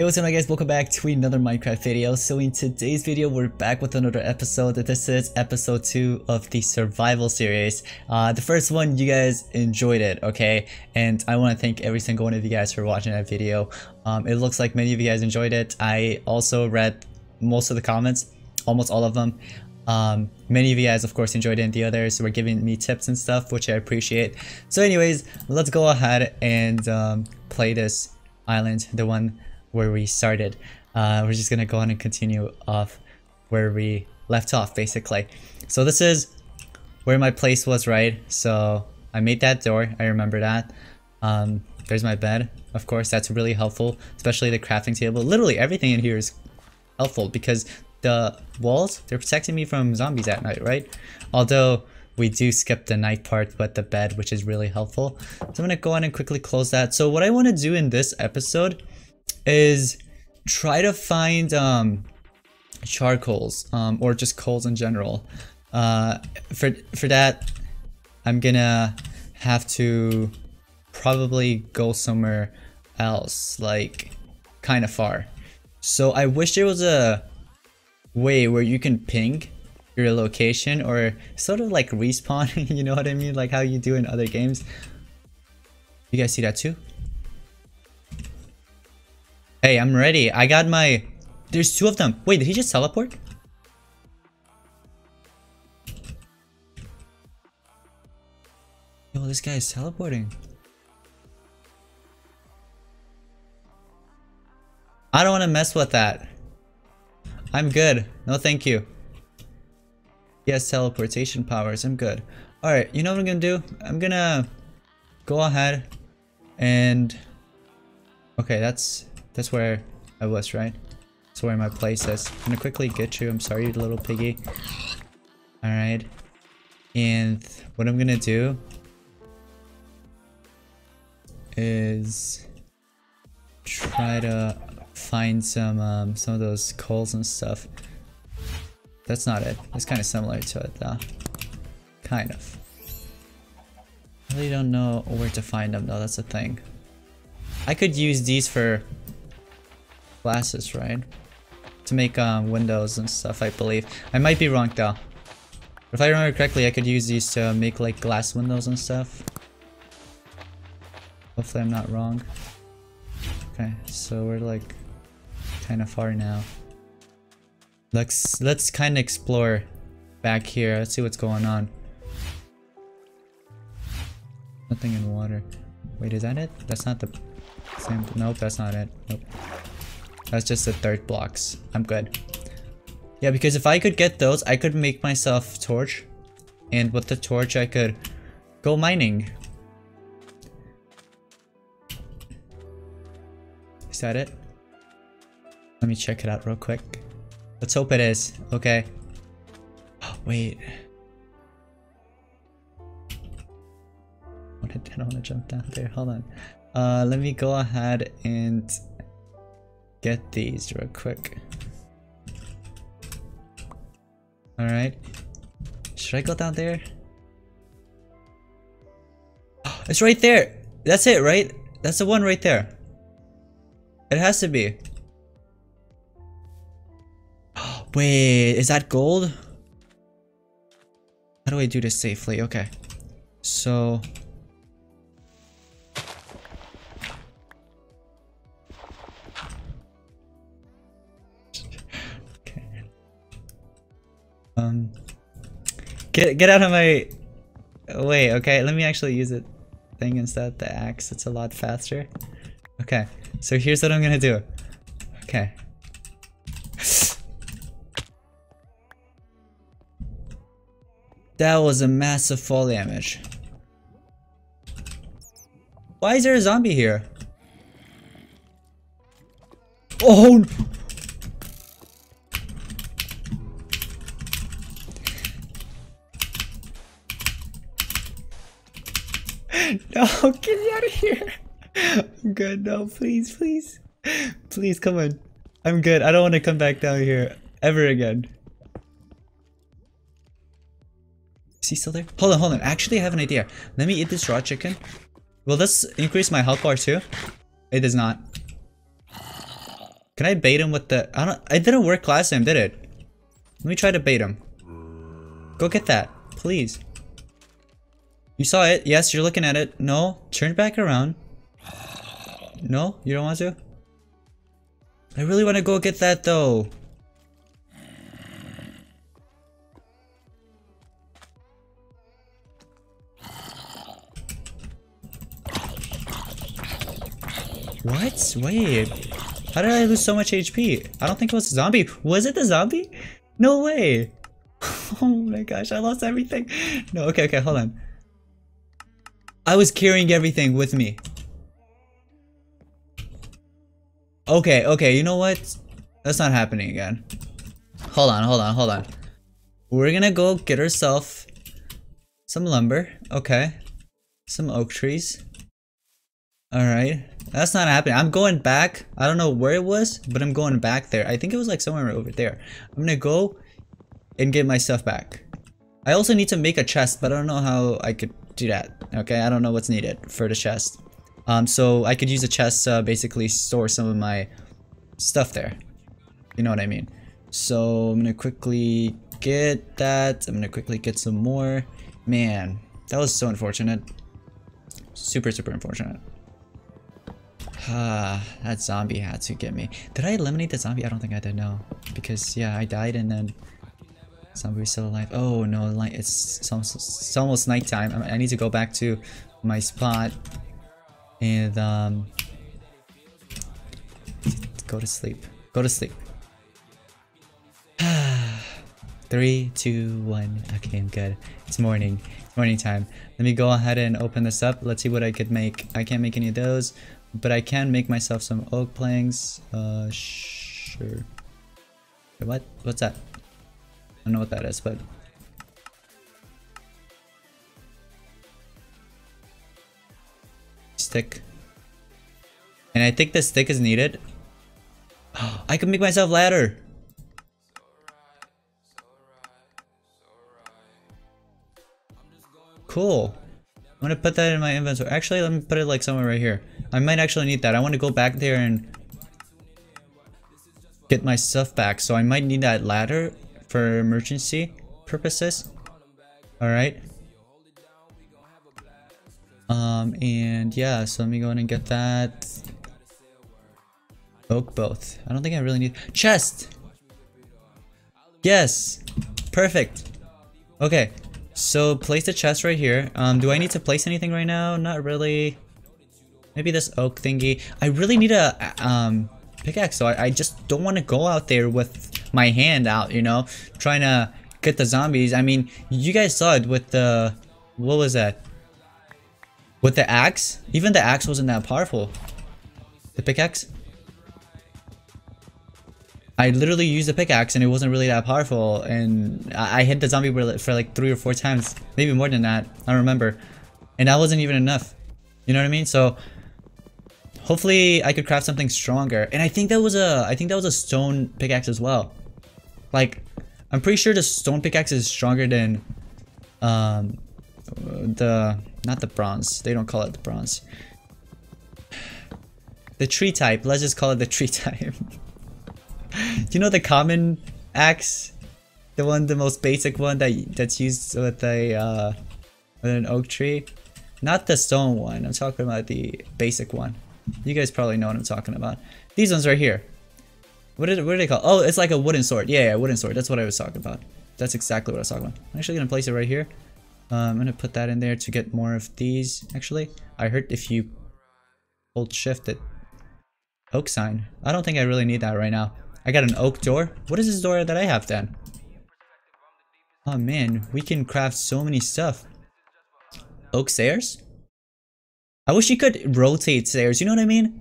Hey, what's up my guys, welcome back to another Minecraft video. So in today's video we're back with another episode. This is episode 2 of the survival series. The first one, you guys enjoyed it, okay? And I want to thank every single one of you guys for watching that video. It looks like many of you guys enjoyed it. I also read most of the comments, almost all of them. Many of you guys of course enjoyed it, and the others were giving me tips and stuff, which I appreciate. So anyways, let's go ahead and play this island, the one where we started. We're just gonna go on and continue off where we left off basically. So this is where my place was, right? So I made that door, I remember that. There's my bed, of course, that's really helpful, especially the crafting table. Literally everything in here is helpful because the walls, they're protecting me from zombies at night, right? Although we do skip the night part, but the bed, which is really helpful. So I'm gonna go on and quickly close that. So what I wanna do in this episode is try to find charcoals, or just coals in general. For that, I'm gonna have to probably go somewhere else, like kind of far. So I wish there was a way where you can ping your location or sort of like respawn, you know what I mean? Like how you do in other games. You guys see that too? Hey, I'm ready. I got my... There's two of them. Wait, did he just teleport? Yo, this guy is teleporting. I don't want to mess with that. I'm good. No, thank you. He has teleportation powers. I'm good. Alright, you know what I'm gonna do? I'm gonna go ahead and... Okay, that's where I was, right? That's where my place is. I'm gonna quickly get you. I'm sorry, little piggy. Alright. And what I'm gonna do is try to find some of those coals and stuff. That's not it. It's kind of similar to it, though. Kind of. I really don't know where to find them, though. That's the thing. I could use these for... glasses, right? To make windows and stuff, I believe. I might be wrong though. If I remember correctly, I could use these to make like glass windows and stuff. Hopefully I'm not wrong. Okay, so we're like kind of far now. Let's kind of explore back here. Let's see what's going on. Nothing in water. Wait, is that it? That's not the same. Nope, that's not it. Nope. That's just the dirt blocks. I'm good. Yeah, because if I could get those, I could make myself a torch. And with the torch, I could go mining. Is that it? Let me check it out real quick. Let's hope it is. Okay. Oh, wait. I don't want to jump down there. Hold on. Let me go ahead and... get these real quick. Alright. Should I go down there? Oh, it's right there! That's it, right? That's the one right there. It has to be. Oh, wait, is that gold? How do I do this safely? Okay. So... Get out of my way, okay? Let me actually use the thing instead of the axe. It's a lot faster. Okay, so here's what I'm gonna do. Okay. That was a massive fall damage. Why is there a zombie here? Oh no! No, get me out of here. I'm good. No, please, please. Please, come on. I'm good. I don't want to come back down here ever again. Is he still there? Hold on, hold on. Actually, I have an idea. Let me eat this raw chicken. Will this increase my health bar too? It does not. Can I bait him with the... It didn't work last time, did it? Let me try to bait him. Go get that, please. You saw it. Yes, you're looking at it. No, turn back around. No, you don't want to? I really want to go get that though. What? Wait. How did I lose so much HP? I don't think it was a zombie. Was it the zombie? No way. Oh my gosh, I lost everything. No, okay, hold on. I was carrying everything with me. Okay, you know what? That's not happening again. Hold on. We're gonna go get ourselves some lumber. Okay. Some oak trees. Alright. That's not happening. I'm going back. I don't know where it was, but I'm going back there. I think it was like somewhere over there. I'm gonna go and get my stuff back. I also need to make a chest, but I don't know how I could do that. Okay, I don't know what's needed for the chest. So I could use a chest to basically store some of my stuff there. You know what I mean? So I'm gonna quickly get that. I'm gonna quickly get some more. Man, that was so unfortunate. Super unfortunate. That zombie had to get me. Did I eliminate the zombie? I don't think I did, no. Because, yeah, I died and then zombie was still alive. Oh, no, it's almost nighttime. I need to go back to my spot and, go to sleep. Three, two, one. Okay, I'm good. It's morning. Morning time. Let me go ahead and open this up. Let's see what I could make. I can't make any of those. But I can make myself some oak planks. Sure. What? What's that? I don't know what that is, but... stick. And I think the stick is needed. Oh, I can make myself ladder! Cool. I'm gonna put that in my inventory. Actually, let me put it like somewhere right here. I might actually need that. I want to go back there and get my stuff back. So I might need that ladder for emergency purposes. Alright. And yeah, so let me go in and get that. Oak both. I don't think I really need... chest! Yes! Perfect! Okay. So place the chest right here. Do I need to place anything right now? Not really. Maybe this oak thingy. I really need a pickaxe, so I just don't want to go out there with my hand out, you know, trying to get the zombies. I mean, you guys saw it with the... what was that? With the axe? Even the axe wasn't that powerful. The pickaxe? I literally used a pickaxe and it wasn't really that powerful, and I hit the zombie for like 3 or 4 times, maybe more than that, I don't remember, and that wasn't even enough, you know what I mean? So hopefully I could craft something stronger, and I think that was a stone pickaxe as well. Like, I'm pretty sure the stone pickaxe is stronger than not the bronze, they don't call it the bronze, the tree type, let's just call it the tree type. You know, the common axe, the one, the most basic one that's used with a with an oak tree, not the stone one. I'm talking about the basic one. You guys probably know what I'm talking about. These ones right here. What are they called? Oh, it's like a wooden sword. Yeah, wooden sword. That's what I was talking about. That's exactly what I was talking about. I'm actually gonna place it right here. I'm gonna put that in there to get more of these. Actually, I heard if you hold shift it. Oak sign. I don't think I really need that right now. I got an oak door. What is this door that I have then? Oh man, we can craft so many stuff. Oak stairs? I wish you could rotate stairs, you know what I mean?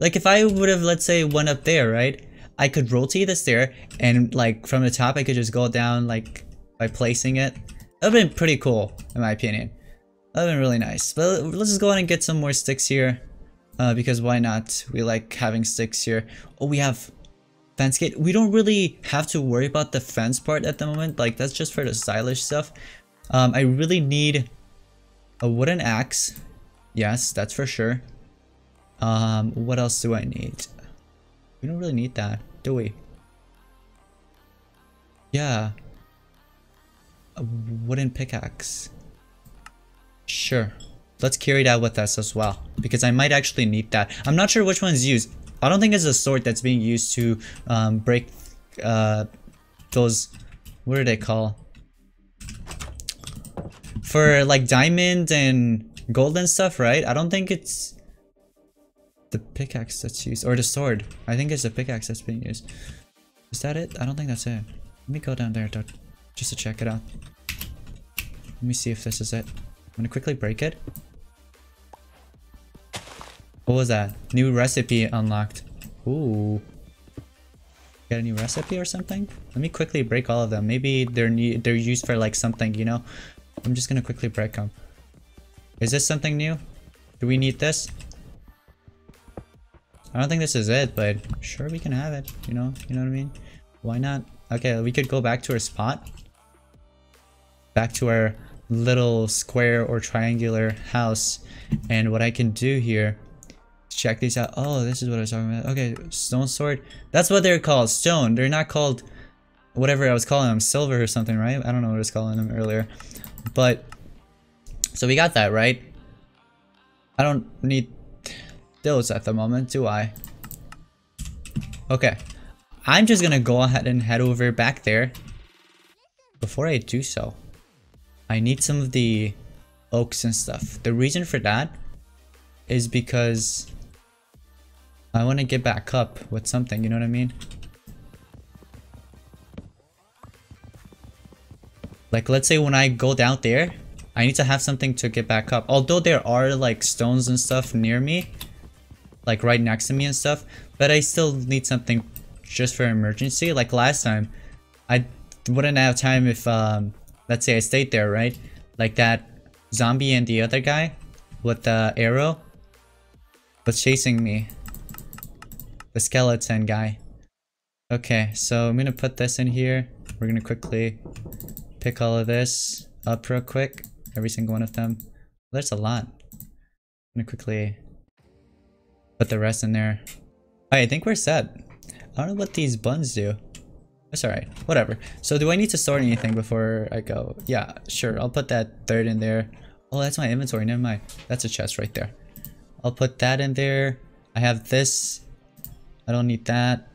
Like if I would have, let's say, went up there, right? I could rotate the stair and like from the top I could just go down like by placing it. That would have been pretty cool in my opinion. That would have been really nice. But let's just go ahead and get some more sticks here. Because why not? We like having sticks here. Oh, we have... fence gate. We don't really have to worry about the fence part at the moment. Like, that's just for the stylish stuff. I really need a wooden axe. Yes, that's for sure. What else do I need? We don't really need that, do we? Yeah. A wooden pickaxe. Sure. Let's carry that with us as well, because I might actually need that. I'm not sure which one's used. I don't think it's a sword that's being used to break those... What are they called? For like diamond and gold and stuff, right? I don't think it's the pickaxe that's used, or the sword. I think it's the pickaxe that's being used. Is that it? I don't think that's it. Let me go down there though, just to check it out. Let me see if this is it. I'm gonna quickly break it. What was that? New recipe unlocked. Ooh. Got a new recipe or something? Let me quickly break all of them. Maybe they're used for like something, you know? I'm just gonna quickly break them. Is this something new? Do we need this? I don't think this is it, but sure, we can have it, you know? You know what I mean? Why not? Okay, we could go back to our spot. Back to our little square or triangular house. And what I can do here... Check these out. Oh, this is what I was talking about. Okay, stone sword. That's what they're called. Stone. They're not called whatever I was calling them. Silver or something, right? I don't know what I was calling them earlier. But, so we got that, right? I don't need those at the moment, do I? Okay. I'm just gonna go ahead and head over back there. Before I do so, I need some of the oaks and stuff. The reason for that is because... I want to get back up with something, you know what I mean? Like, let's say when I go down there, I need to have something to get back up. Although there are, like, stones and stuff near me. Like, right next to me and stuff. But I still need something just for emergency. Like, last time, I wouldn't have time if, let's say I stayed there, right? Like, that zombie and the other guy with the arrow was chasing me. The skeleton guy. Okay, so I'm gonna put this in here. We're gonna quickly pick all of this up real quick. Every single one of them. There's a lot. I'm gonna quickly put the rest in there. Alright, I think we're set. I don't know what these buns do. That's alright, whatever. So do I need to store anything before I go? Yeah, sure, I'll put that third in there. Oh, that's my inventory, never mind. That's a chest right there. I'll put that in there. I have this. I don't need that.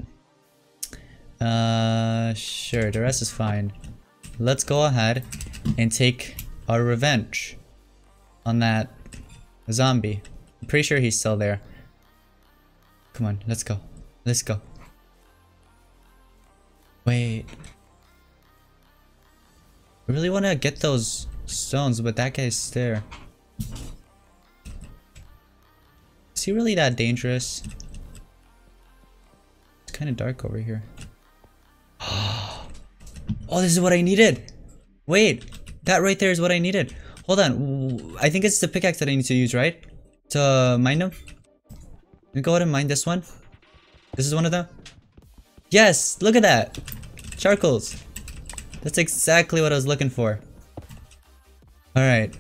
Sure, the rest is fine. Let's go ahead and take our revenge on that zombie. I'm pretty sure he's still there. Come on, let's go. Let's go. Wait. I really want to get those stones, but that guy's there. Is he really that dangerous? Kind of dark over here. Oh, this is what I needed. Wait, that right there is what I needed. Hold on, I think it's the pickaxe that I need to use, right? To mine them. Let me go ahead and mine this one. This is one of them. Yes, look at that. Charcoals. That's exactly what I was looking for. All right.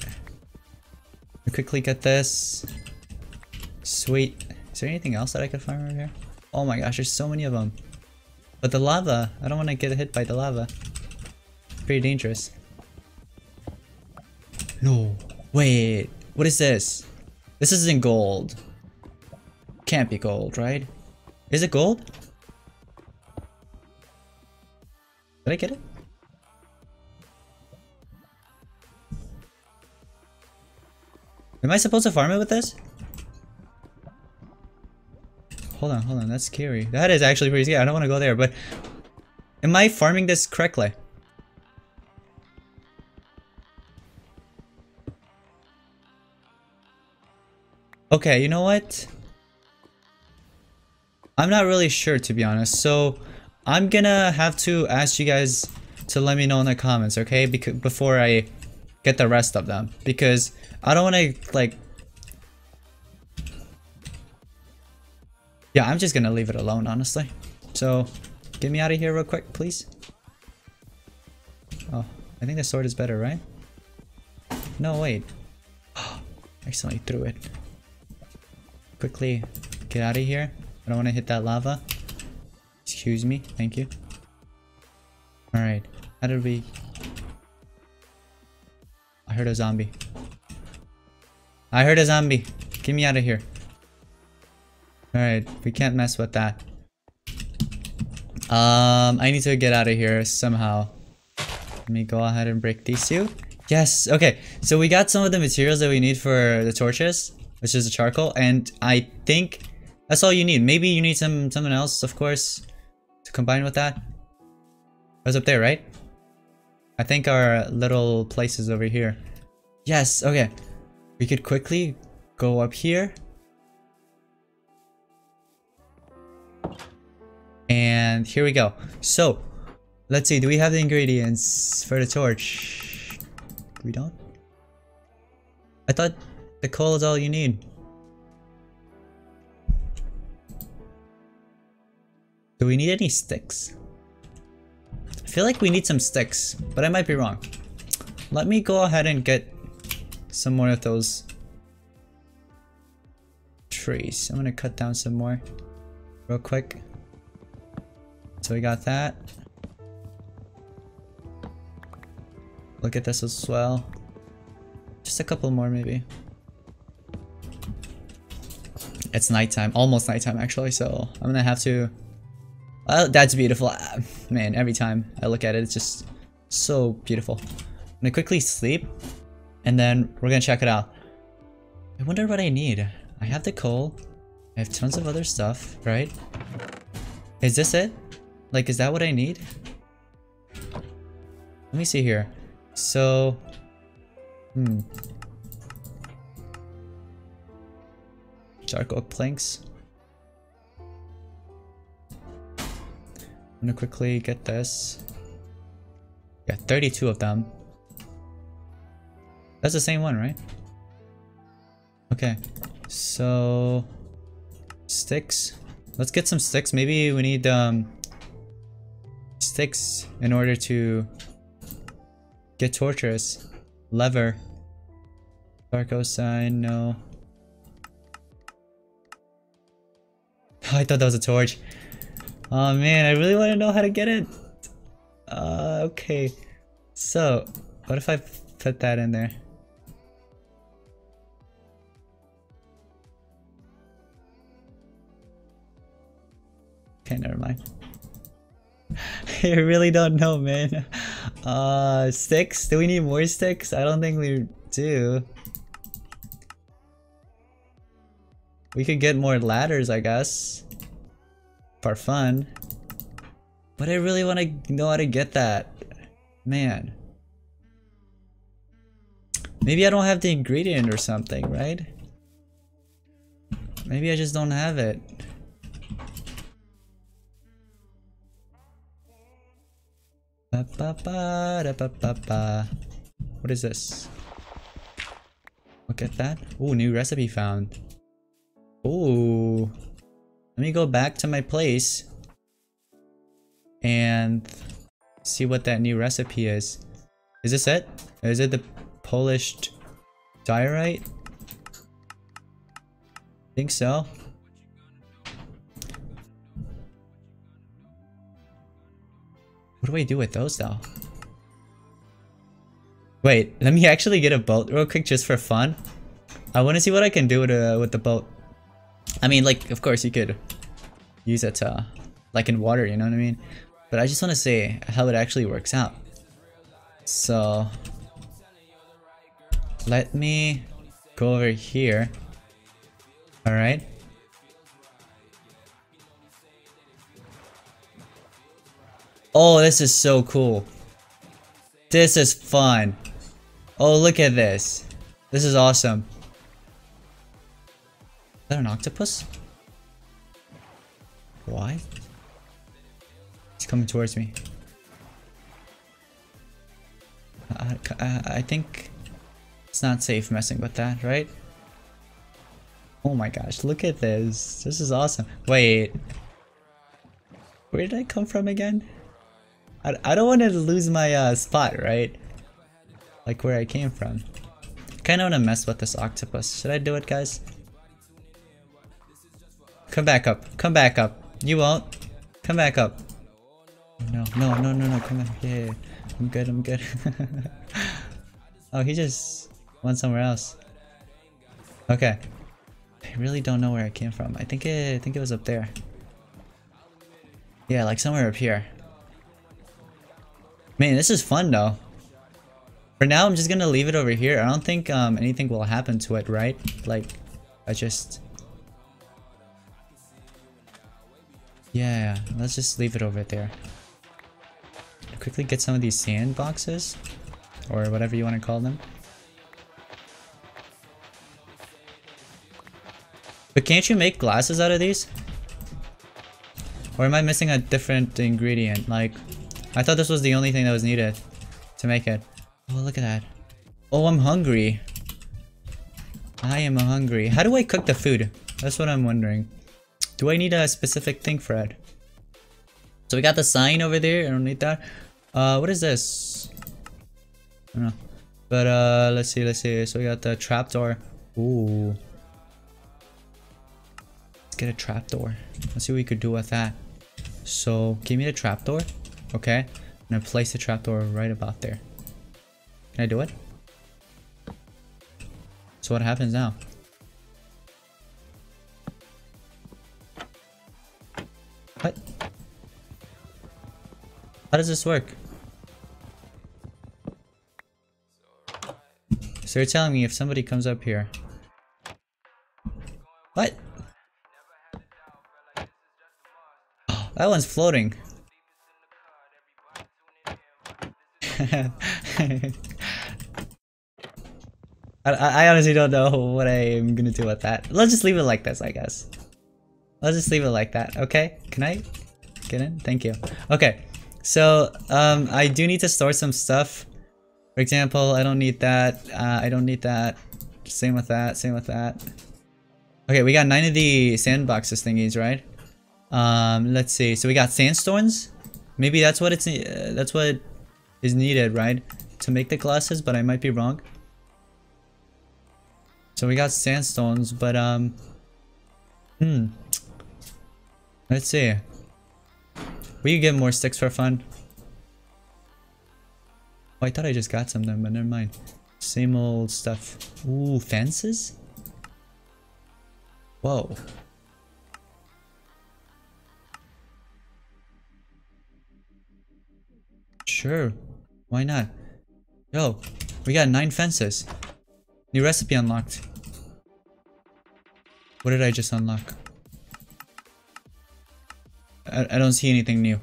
Quickly get this. Sweet. Is there anything else that I could find right here? Oh my gosh, there's so many of them. But the lava, I don't want to get hit by the lava. It's pretty dangerous. No, wait, what is this? This isn't gold. Can't be gold, right? Is it gold? Did I get it? Am I supposed to farm it with this? Hold on, hold on, that's scary. That is actually pretty scary. I don't want to go there, but... Am I farming this correctly? Okay, you know what? I'm not really sure, to be honest. So, I'm gonna have to ask you guys to let me know in the comments, okay? Before I get the rest of them. Because I don't want to, like... Yeah, I'm just gonna leave it alone, honestly. So, get me out of here real quick, please. Oh, I think the sword is better, right? No, wait. Oh, I accidentally threw it. Quickly, get out of here. I don't want to hit that lava. Excuse me. Thank you. All right. How did we? I heard a zombie. I heard a zombie. Get me out of here. All right. We can't mess with that. I need to get out of here somehow. Let me go ahead and break these two. Yes. Okay. So we got some of the materials that we need for the torches, which is the charcoal, and I think that's all you need. Maybe you need something else, of course, to combine with that. That was up there, right? I think our little place is over here. Yes, okay. We could quickly go up here. And here we go. So, let's see, do we have the ingredients for the torch? We don't? I thought the coal is all you need. Do we need any sticks? I feel like we need some sticks, but I might be wrong. Let me go ahead and get some more of those trees. I'm gonna cut down some more real quick. So we got that. Look at this as well. Just a couple more maybe. It's nighttime, almost nighttime actually, so I'm gonna have to... Oh, that's beautiful. Man, every time I look at it, it's just so beautiful. I'm gonna quickly sleep, and then we're gonna check it out. I wonder what I need. I have the coal. I have tons of other stuff, right? Is this it? Like, is that what I need? Let me see here. So... Charcoal planks. I'm gonna quickly get this. Yeah, 32 of them. That's the same one, right? Okay, so sticks. Let's get some sticks. Maybe we need sticks in order to get torches. Lever. Darko sign, no. I thought that was a torch. Oh man, I really want to know how to get it. Okay. So, what if I put that in there? Okay, never mind. I really don't know, man. Sticks? Do we need more sticks? I don't think we do. We could get more ladders, I guess. For fun, but I really want to know how to get that, man. Maybe I don't have the ingredient or something, right? Maybe I just don't have it. What is this? Look at that. Ooh, new recipe found. Ooh. Let me go back to my place and see what that new recipe is. Is this it? Is it the polished diorite? I think so. What do I do with those though? Wait, let me actually get a boat real quick just for fun. I want to see what I can do with the boat. I mean, like, of course you could use it to, like, in water, you know what I mean? But I just want to see how it actually works out. So, let me go over here. Alright. Oh, this is so cool. This is fun. Oh, look at this. This is awesome. Is that an octopus? Why? It's coming towards me. I think it's not safe messing with that, right? Oh my gosh, look at this. This is awesome. Wait. Where did I come from again? I don't want to lose my spot, right? Like where I came from. I kind of want to mess with this octopus. Should I do it, guys? Come back up. Come back up. You won't. Come back up. No, no, no, no, no, come back. Yeah, I'm good, I'm good. Oh, he just went somewhere else. Okay. I really don't know where it came from. I think it was up there. Yeah, like somewhere up here. Man, this is fun though. For now, I'm just gonna leave it over here. I don't think anything will happen to it, right? Like, I just... Yeah, let's just leave it over there. Quickly get some of these sand boxes, or whatever you want to call them. But can't you make glasses out of these? Or am I missing a different ingredient? Like, I thought this was the only thing that was needed to make it. Oh, look at that. Oh, I'm hungry. I am hungry. How do I cook the food? That's what I'm wondering. Do I need a specific thing for it? So we got the sign over there. I don't need that. What is this? I don't know. But let's see. So we got the trapdoor. Ooh. Get a trapdoor. Let's see what we could do with that. So give me the trapdoor. Okay, I'm gonna place the trapdoor right about there. Can I do it? So what happens now? What? How does this work? So you're telling me if somebody comes up here. What? That one's floating. I honestly don't know what I'm gonna do with that. Let's just leave it like this, I guess. Let's just leave it like that, okay? Can I get in? Thank you. Okay, so I do need to store some stuff. For example, I don't need that. I don't need that. Same with that, same with that. Okay, we got 9 of the sandboxes thingies, right? Let's see. So we got sandstones. Maybe that's what is needed, right, to make the glasses, but I might be wrong. So we got sandstones, but let's see. We can get more sticks for fun. Oh, I thought I just got something, but never mind. Same old stuff. Ooh, fences? Whoa. Sure, why not? Yo, we got 9 fences. New recipe unlocked. What did I just unlock? I don't see anything new.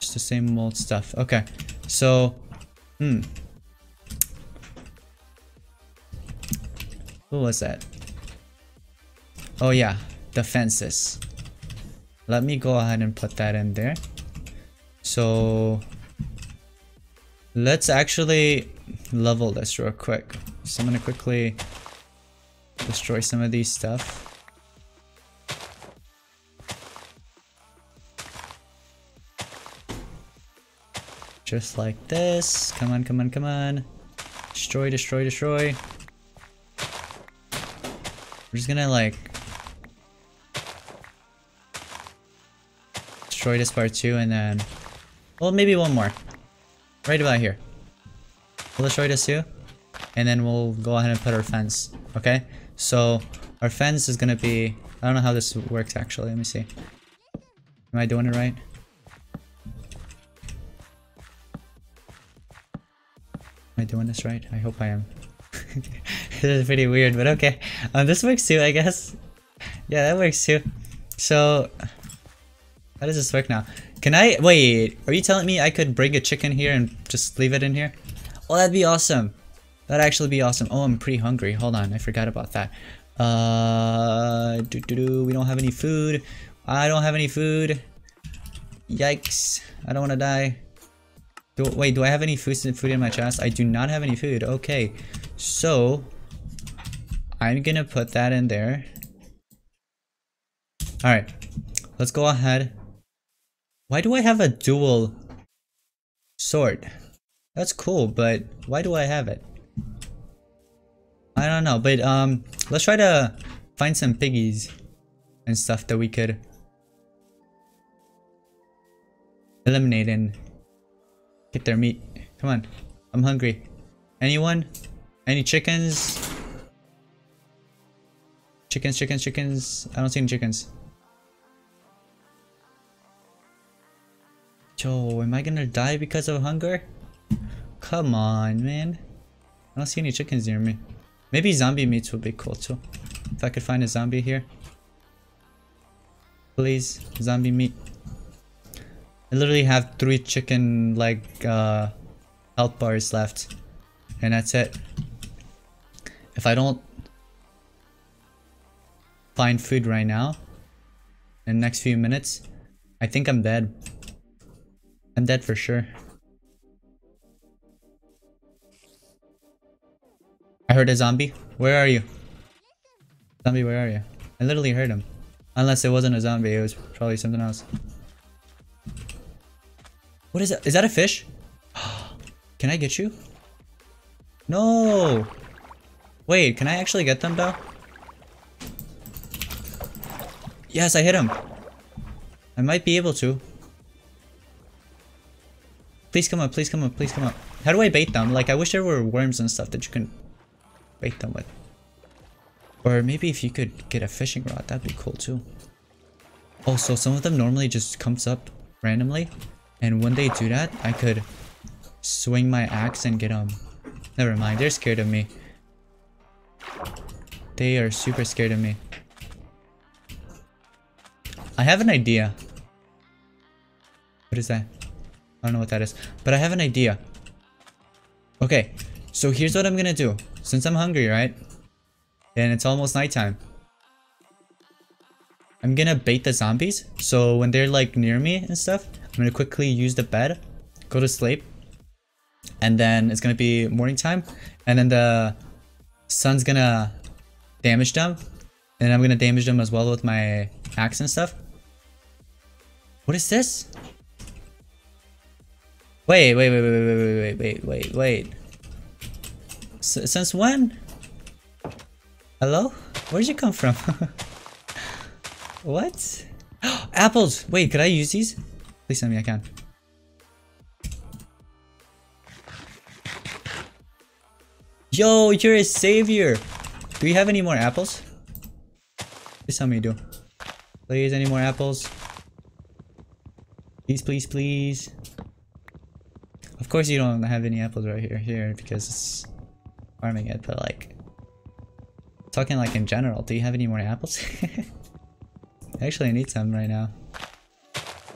Just the same old stuff. Okay, so, What was that? Oh yeah, the fences. Let me go ahead and put that in there. So let's actually level this real quick. So I'm gonna quickly destroy some of these stuff. Just like this. Come on, come on, come on. Destroy, destroy, destroy. We're just gonna like destroy this part too, and then well, maybe one more. Right about here. We'll destroy this too. And then we'll go ahead and put our fence. Okay? So, our fence is gonna be... I don't know how this works, actually. Let me see. Am I doing it right? Am I doing this right? I hope I am. This is pretty weird, but okay. This works too, I guess. Yeah, that works too. So... How does this work now? Can I- wait, are you telling me I could bring a chicken here and just leave it in here? Oh, that'd be awesome. That'd actually be awesome. Oh, I'm pretty hungry. Hold on, I forgot about that. We don't have any food. I don't have any food. Yikes. I don't want to die. Wait, do I have any food in my chest? I do not have any food. Okay, so I'm gonna put that in there. Alright, let's go ahead. Why do I have a dual sword? That's cool, but why do I have it? I don't know, but let's try to find some piggies and stuff that we could eliminate and get their meat. Come on, I'm hungry. Anyone? Any chickens? Chickens, chickens, chickens. I don't see any chickens. Yo, am I gonna die because of hunger? Come on, man. I don't see any chickens near me. Maybe zombie meats would be cool too. If I could find a zombie here. Please, zombie meat. I literally have 3 chicken like health bars left. And that's it. If I don't find food right now, in the next few minutes, I think I'm dead. I'm dead for sure. I heard a zombie. Where are you? Zombie, where are you? I literally heard him. Unless it wasn't a zombie, it was probably something else. What is that? Is that a fish? Can I get you? No! Wait, can I actually get them though? Yes, I hit him. I might be able to. Please come up, please come up, please come up. How do I bait them? Like, I wish there were worms and stuff that you can bait them with. Or maybe if you could get a fishing rod, that'd be cool too. Also, some of them normally just comes up randomly. And when they do that, I could swing my axe and get them. Never mind, they're scared of me. They are super scared of me. I have an idea. What is that? I don't know what that is. But I have an idea. Okay, so here's what I'm gonna do. Since I'm hungry, right? And it's almost nighttime. I'm gonna bait the zombies. So when they're like near me and stuff, I'm gonna quickly use the bed, go to sleep. And then it's gonna be morning time. And then the sun's gonna damage them. And I'm gonna damage them as well with my axe and stuff. What is this? Wait. Since when? Hello? Where did you come from? What? Apples! Wait, could I use these? Please tell me I can. Yo, you're a savior! Do we have any more apples? Please tell me you do. Please, any more apples? Please, please, please. Of course you don't have any apples right here because it's farming it, but like, talking like in general, do you have any more apples? Actually, I need some right now.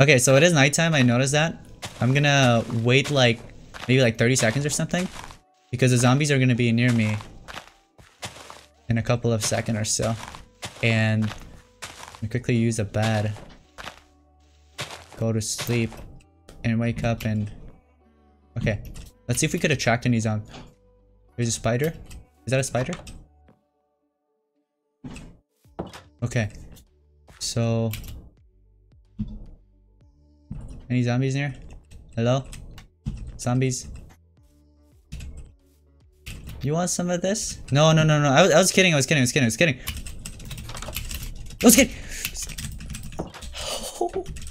Okay, so it is nighttime, I noticed that. I'm gonna wait like, maybe like 30 seconds or something, because the zombies are gonna be near me in a couple of seconds or so. And I'm gonna quickly use a bed, go to sleep, and wake up and... Okay, let's see if we could attract any zombies. There's a spider. Is that a spider? Okay. So... Any zombies near? Hello? Zombies? You want some of this? No. I was kidding. I was kidding! Oh,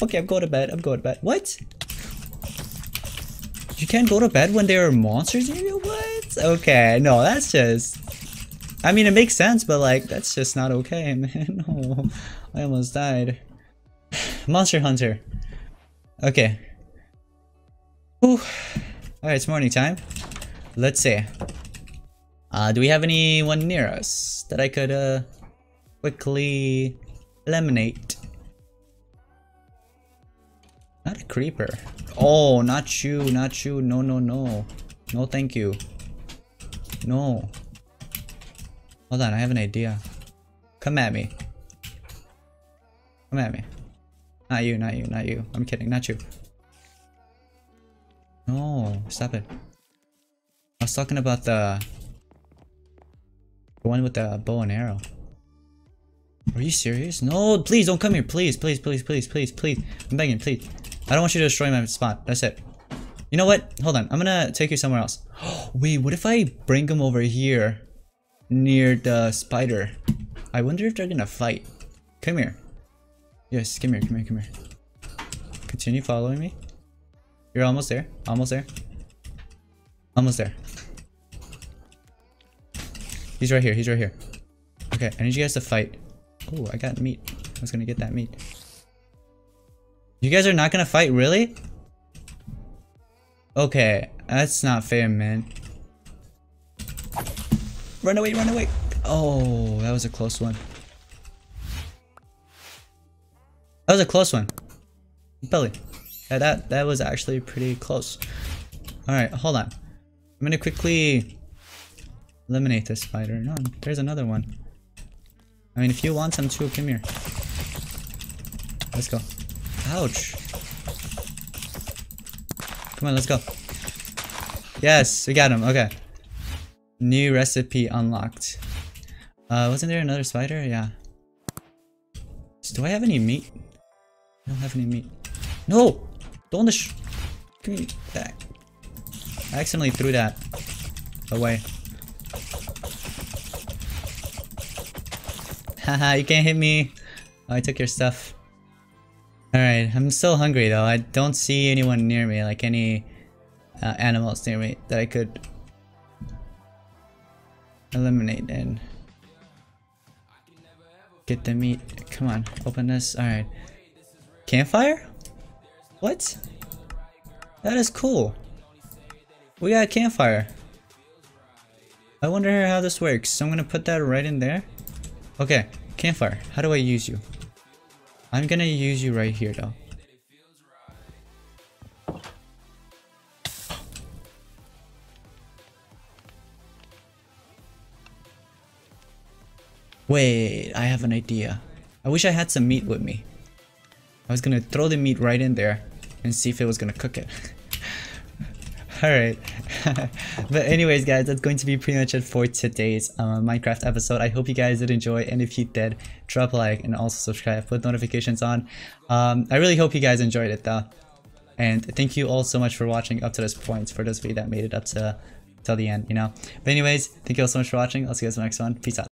okay, I'm going to bed. What? You can't go to bed when there are monsters in you? What? Okay, no, that's just... I mean, it makes sense, but like, that's just not okay, man. No, I almost died. Monster Hunter. Okay. Whew. Alright, it's morning time. Let's see. Do we have anyone near us that I could quickly eliminate? Not a creeper. Oh, not you. No. No, thank you. No. Hold on, I have an idea. Come at me. Not you. I'm kidding, not you. No, stop it. I was talking about the one with the bow and arrow. Are you serious? No, please don't come here. Please. I'm begging, please. I don't want you to destroy my spot. That's it. You know what? Hold on. I'm gonna take you somewhere else. Wait, what if I bring them over here near the spider? I wonder if they're gonna fight. Come here. Yes, come here. Continue following me. You're almost there. Almost there. Almost there. He's right here. He's right here. Okay, I need you guys to fight. Oh, I got meat. I was gonna get that meat. You guys are not gonna fight, really? Okay, that's not fair, man. Run away, run away. Oh, that was a close one. That was a close one. Belly. Yeah, that was actually pretty close. Alright, hold on. I'm gonna quickly eliminate this spider. No, there's another one. I mean, if you want some too, come here. Let's go. Ouch. Come on, let's go. Yes, we got him. Okay. New recipe unlocked. Wasn't there another spider? Yeah. Do I have any meat? I don't have any meat. No! Don't give me back. I accidentally threw that away. Haha, you can't hit me. Oh, I took your stuff. Alright, I'm still hungry though. I don't see anyone near me, like any animals near me that I could eliminate and get the meat. Come on, open this. Alright. Campfire? What? That is cool. We got a campfire. I wonder how this works. So I'm gonna put that right in there. Okay, campfire. How do I use you? I'm gonna use you right here though. Wait, I have an idea. I wish I had some meat with me. I was gonna throw the meat right in there and see if it was gonna cook it. Alright, but anyways guys, that's going to be pretty much it for today's Minecraft episode. I hope you guys did enjoy, and if you did, drop a like and also subscribe, put notifications on. I really hope you guys enjoyed it though, and thank you all so much for watching up to this point, for those of you that made it up till the end, you know. But anyways, thank you all so much for watching, I'll see you guys in the next one, peace out.